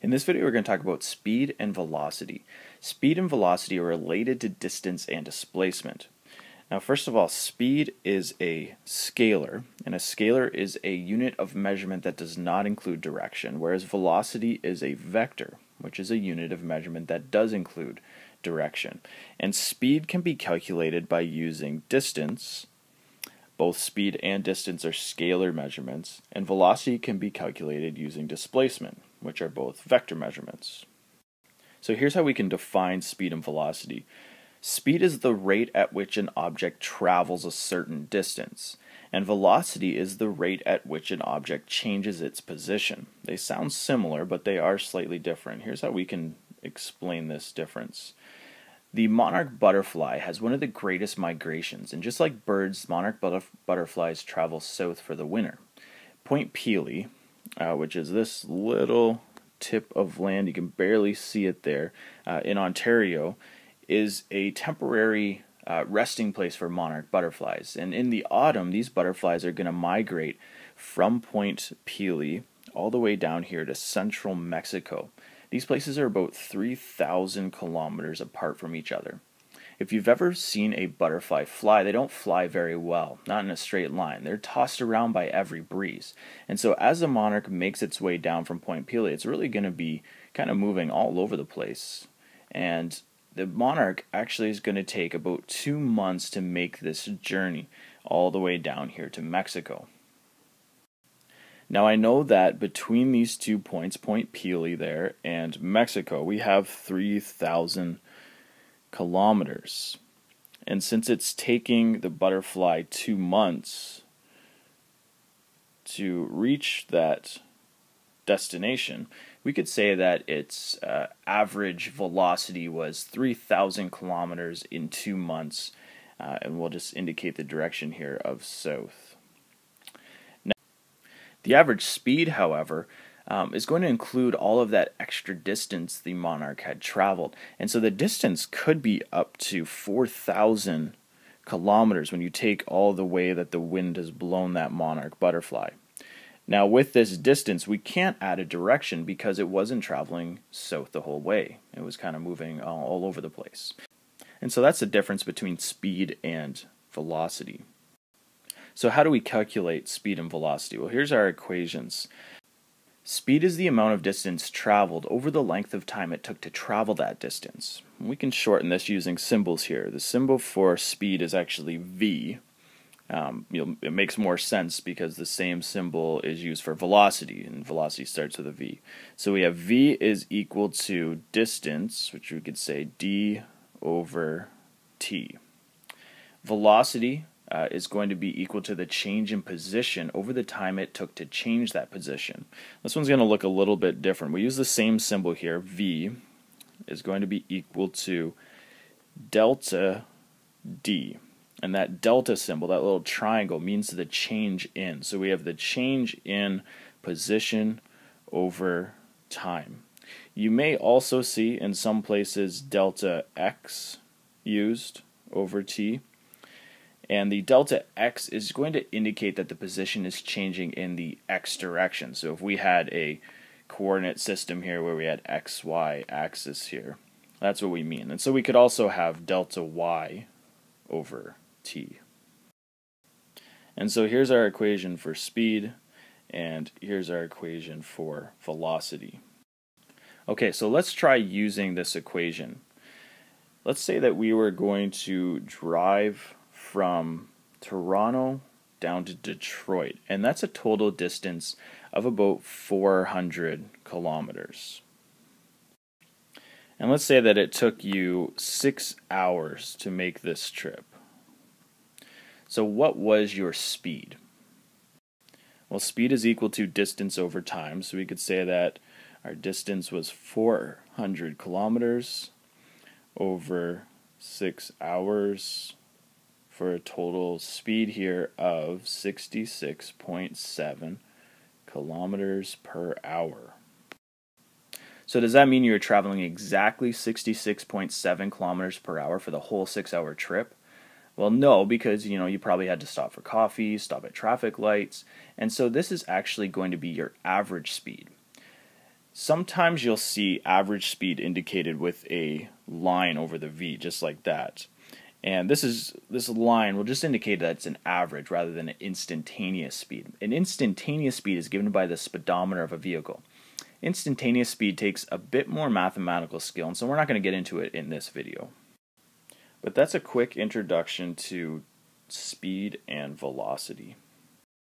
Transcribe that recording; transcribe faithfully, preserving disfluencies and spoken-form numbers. In this video, we're going to talk about speed and velocity. Speed and velocity are related to distance and displacement. Now, first of all, speed is a scalar, and a scalar is a unit of measurement that does not include direction, whereas velocity is a vector, which is a unit of measurement that does include direction. And speed can be calculated by using distance. Both speed and distance are scalar measurements, and velocity can be calculated using displacement, which are both vector measurements. So here's how we can define speed and velocity. Speed is the rate at which an object travels a certain distance, and velocity is the rate at which an object changes its position. They sound similar, but they are slightly different. Here's how we can explain this difference. The monarch butterfly has one of the greatest migrations, and just like birds, monarch butterf- butterflies travel south for the winter. Point Pelee, Uh, which is this little tip of land, you can barely see it there, uh, in Ontario, is a temporary uh, resting place for monarch butterflies. And in the autumn, these butterflies are going to migrate from Point Pelee all the way down here to central Mexico. These places are about three thousand kilometers apart from each other. If you've ever seen a butterfly fly, they don't fly very well, not in a straight line. They're tossed around by every breeze. And so as the monarch makes its way down from Point Pelee, it's really going to be kind of moving all over the place. And the monarch actually is going to take about two months to make this journey all the way down here to Mexico. Now I know that between these two points, Point Pelee there and Mexico, we have three thousand kilometers, and since it's taking the butterfly two months to reach that destination, we could say that its uh, average velocity was three thousand kilometers in two months, uh, and we'll just indicate the direction here of south. Now, the average speed, however, Um, is going to include all of that extra distance the monarch had traveled. And so the distance could be up to four thousand kilometers when you take all the way that the wind has blown that monarch butterfly. Now with this distance, we can't add a direction because it wasn't traveling south the whole way. It was kind of moving all, all over the place. And so that's the difference between speed and velocity. So how do we calculate speed and velocity? Well, here's our equations. Speed is the amount of distance traveled over the length of time it took to travel that distance. We can shorten this using symbols here. The symbol for speed is actually V. Um, you know, it makes more sense because the same symbol is used for velocity, and velocity starts with a V. So we have V is equal to distance, which we could say D over T. Velocity Uh, is going to be equal to the change in position over the time it took to change that position. This one's going to look a little bit different. We use the same symbol here. V is going to be equal to delta D. And that delta symbol, that little triangle, means the change in. So we have the change in position over time. You may also see in some places delta X used over T. And the delta X is going to indicate that the position is changing in the X direction. So if we had a coordinate system here where we had X, Y axis here, that's what we mean. And so we could also have delta Y over T. And so here's our equation for speed, and here's our equation for velocity. Okay, so let's try using this equation. Let's say that we were going to drive from Toronto down to Detroit, and that's a total distance of about four hundred kilometers. And let's say that it took you six hours to make this trip. So what was your speed? Well, speed is equal to distance over time, so we could say that our distance was four hundred kilometers over six hours, for a total speed here of sixty-six point seven kilometers per hour. So does that mean you're traveling exactly sixty-six point seven kilometers per hour for the whole six-hour trip? Well, no, because you know you probably had to stop for coffee, stop at traffic lights, and so this is actually going to be your average speed. Sometimes you'll see average speed indicated with a line over the V, just like that. And this is this line will just indicate that it's an average rather than an instantaneous speed. An instantaneous speed is given by the speedometer of a vehicle. Instantaneous speed takes a bit more mathematical skill, and so we're not going to get into it in this video. But that's a quick introduction to speed and velocity.